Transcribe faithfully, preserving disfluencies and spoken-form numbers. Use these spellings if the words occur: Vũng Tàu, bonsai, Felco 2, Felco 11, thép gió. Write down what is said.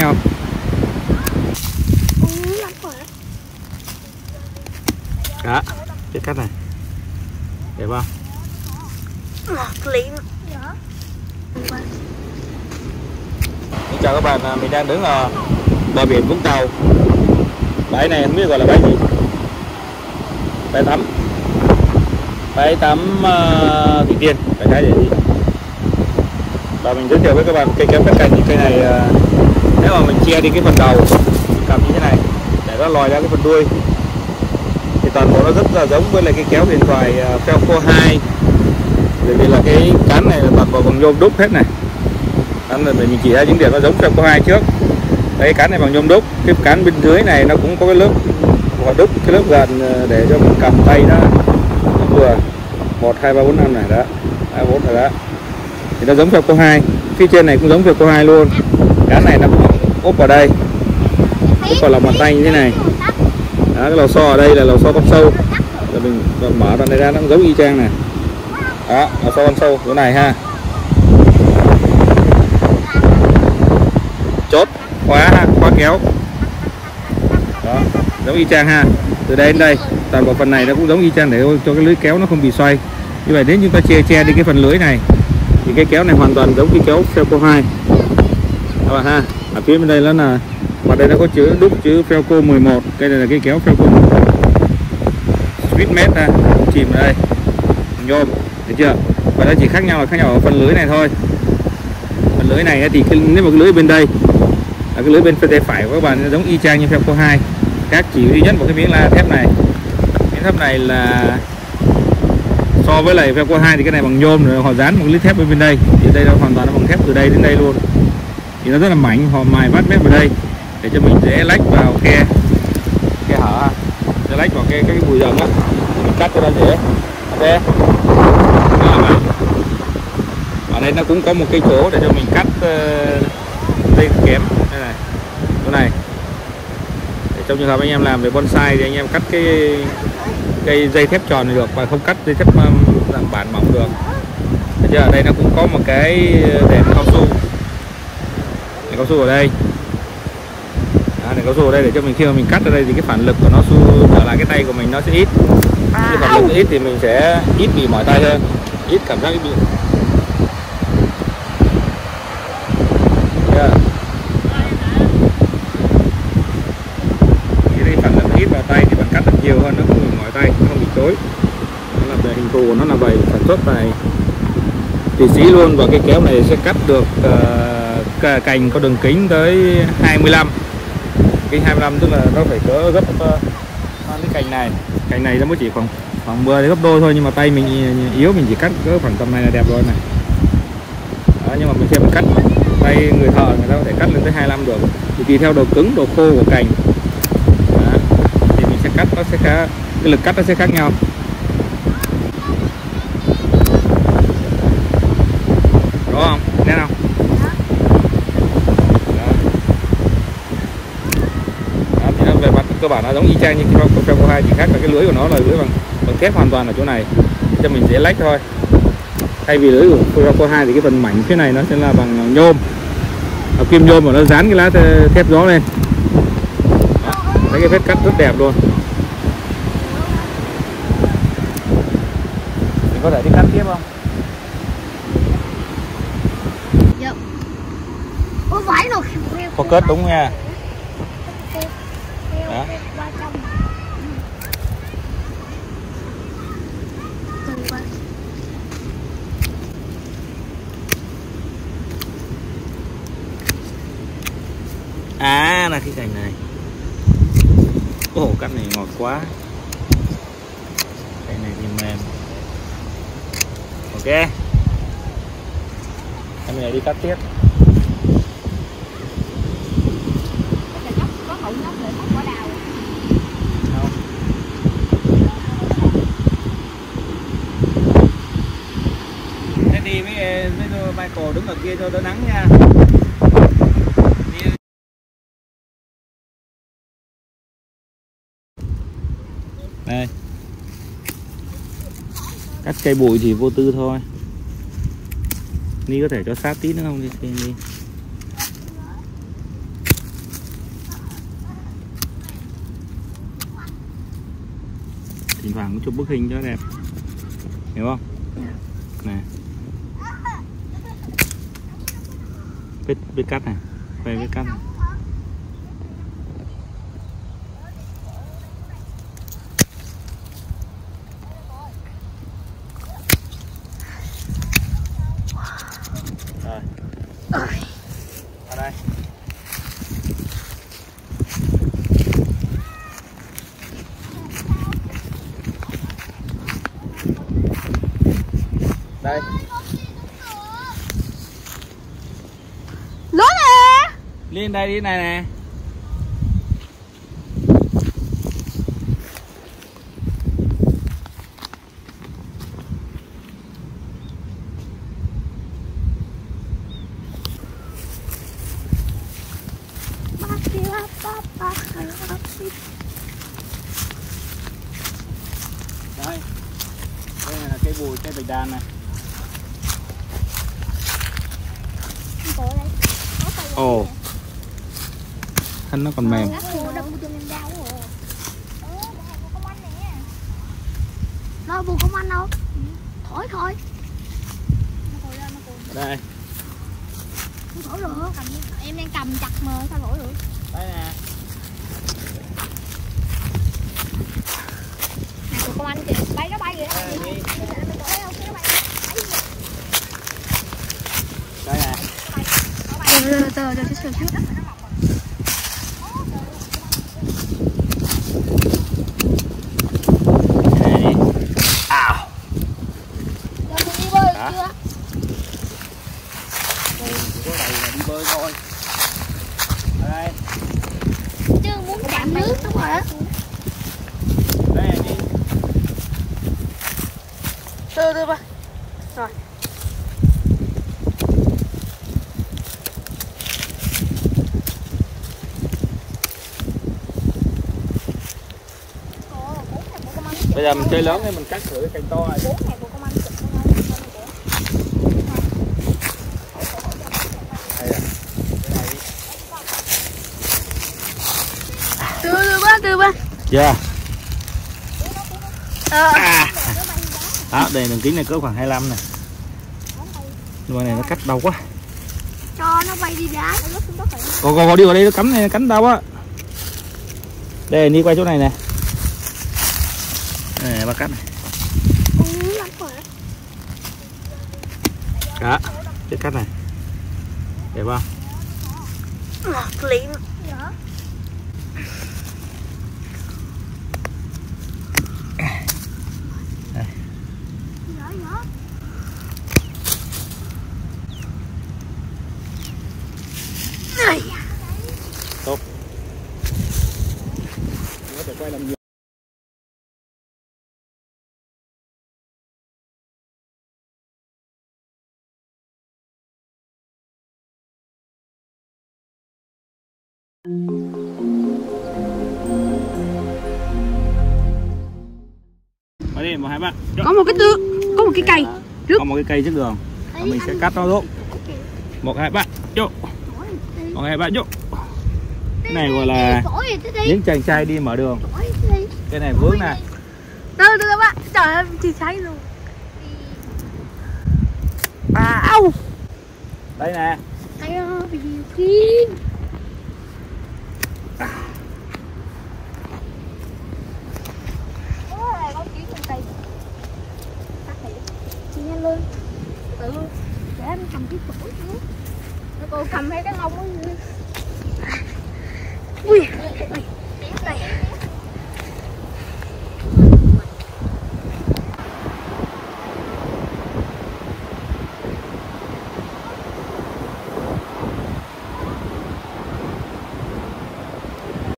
Không? Đó, cái cách này đẹp không? Ngọt liệm. Xin chào các bạn, mình đang đứng ở bờ biển Vũng Tàu. Bãi này không biết gọi là bãi gì. Bãi tắm. Bãi tắm uh, Thủy Tiên. Bãi cái gì? Và mình giới thiệu với các bạn cây kém cắt cành như cây này. Uh, nếu mà mình che đi cái phần đầu, mình cầm như thế này để nó lòi ra cái phần đuôi thì toàn bộ nó rất là giống với lại cái kéo điện thoại Felco hai, bởi vì là cái cán này là toàn bộ bằng nhôm đúc hết này. Nên là mình chỉ ra những điểm nó giống Felco hai trước. Đấy, cán này bằng nhôm đúc, cái cán bên dưới này nó cũng có cái lớp vỏ đúc, cái lớp gần để cho mình cầm tay nó vừa một hai ba bốn năm này đó, hai bốn rồi đó. Thì nó giống Felco hai. Phía trên này cũng giống Felco hai luôn. Cán này nó ốp vào đây, ốp vào lòng bàn tay như thế này. Đó, cái lò xo ở đây là lò xo con sâu, rồi mình mở ra đây ra nó giống y chang này. Đó, lò xo con sâu chỗ này ha. Chốt khóa ha, khóa kéo. Đó, giống y chang ha. Từ đây đến đây, toàn bộ phần này nó cũng giống y chang để cho cái lưới kéo nó không bị xoay. Như vậy nếu chúng ta che che đi cái phần lưới này, thì cái kéo này hoàn toàn giống cái kéo Felco hai. Và ha, ở phía bên đây nó là mặt đây nó có chữ đúc chữ Felco mười một, cái này là cái kéo Felco Sweet Mate ha, chìm ở đây nhôm, được chưa? Và nó chỉ khác nhau là khác nhau ở phần lưới này thôi. Phần lưới này thì cái, nếu mà cái lưới bên đây là cái lưới bên tay phải của các bạn nó giống y chang như Felco hai, các chỉ duy nhất một cái miếng la thép này, miếng thép này là so với lại Felco hai thì cái này bằng nhôm rồi họ dán một cái lưới thép bên bên đây, thì đây nó hoàn toàn nó bằng thép từ đây đến đây luôn. Thì nó rất là mảnh, họ mài vắt mép vào đây để cho mình dễ lách vào khe khe hở, dễ lách vào cái cái bùi rồng á, mình cắt cho nó dễ. Ok, ở đây nó cũng có một cái chỗ để cho mình cắt uh, dây kém đây này, chỗ này để trong trường hợp anh em làm về bonsai thì anh em cắt cái cây dây thép tròn này được, và không cắt dây thép dạng bản mỏng được. Bây giờ ở đây nó cũng có một cái đèn cao su, này cao su ở đây, à, này cao su ở đây để cho mình khi mà mình cắt ở đây thì cái phản lực của nó su trở lại cái tay của mình nó sẽ ít, khi phản lực ít thì mình sẽ ít bị mỏi tay hơn, ít cảm giác ít bị. Yeah. Khi phản lực ít vào tay thì bạn cắt được nhiều hơn, nó không bị mỏi tay, nó không bị chối. Nó là về hình thù của nó là vậy, sản xuất này tỉ xí luôn, và cái kéo này sẽ cắt được. Uh, cành có đường kính tới hai mươi lăm, cái hai mươi lăm tức là nó phải cỡ gấp uh, cái cành này, cành này nó mới chỉ khoảng khoảng mười đến gấp đôi thôi, nhưng mà tay mình yếu mình chỉ cắt cỡ khoảng tầm này là đẹp rồi này. Đó, nhưng mà mình xem cắt tay người thợ người ta có thể cắt lên tới hai mươi lăm được, thì tùy theo độ cứng độ khô của cành. Đó, thì mình sẽ cắt nó sẽ khá, cái lực cắt nó sẽ khác nhau. Đúng không? Nên không? Về mặt cơ bản nó giống y chang như cái Felco hai, chỉ khác là cái lưới của nó là lưới bằng bằng thép hoàn toàn ở chỗ này cho mình dễ lách thôi. Thay vì lưới của Felco hai thì cái phần mảnh phía này nó sẽ là bằng nhôm, bằng kim nhôm mà nó dán cái lá thép gió lên. Đó, thấy cái vết cắt rất đẹp luôn. Mình có thể đi cắt tiếp không? Dạ. Ôi vãi rồi. Có kết đúng nha. Đó. À là cái cành này. Ồ, cắt này ngọt quá. Cái này thì mềm. Ok, em này đi cắt tiếp. Michael đứng ở kia cho đỡ nắng nha. Đây, cắt cây bụi thì vô tư thôi. Ni có thể cho sát tí nữa không đi, đi. thỉnh thoảng chụp bức hình cho nó đẹp, hiểu không? Này, biết biết cắt này, quay biết cắt này. Đây. Lúa nè. Lên đây đi này nè. Đây. Đây là cây bùi, cây bạch đàn này. Ồ, oh. Thân nó còn mềm. Nó bùi không ăn đâu. Thổi thôi. Đây. Thổi được. Em đang cầm chặt mà sao thổi được. Đây nè. Nè bùi không ăn kìa. Bay nó bay kìa. Đây nè. Rồi rồi rồi rồi rồi chút. Ào. Giờ mình đi bơi được chưa? Có này là đi bơi thôi. Ở đây. Chứ muốn chạm nước đúng rồi đó. Đây đi. Từ từ ba. Rồi. Bây giờ mình chơi lớn nên mình cắt thử cái cành to này. Từ từ ba, từ ba. Chưa. Đó, đây đường kính này cỡ khoảng hai mươi lăm này. Con này nó cắt đau quá. Cho nó bay đi đá. Còn còn đi vào đây nó cắm này, cắn đau á. Đây đi qua chỗ này nè. Đây này, ba cắt này. Đó, cái cắt này. Đẹp không? Ngọt lịm. Đây. Tốt. Nó phải quay làm gì? Đi, một, hai, ba. Có một cái tựa, có một cái cây trước. Có một cái cây trước đường. Đấy, mình sẽ cắt nó rộng. Một hai ba vô. Một hai ba vô. Cái này gọi là những chàng trai đi mở đường. Cái này vướng này. Từ từ các bạn, trời ơi chị cháy luôn. À, au. Đây nè. Để em cầm cái cổ nữa. Cô cầm thấy cái lông ấy.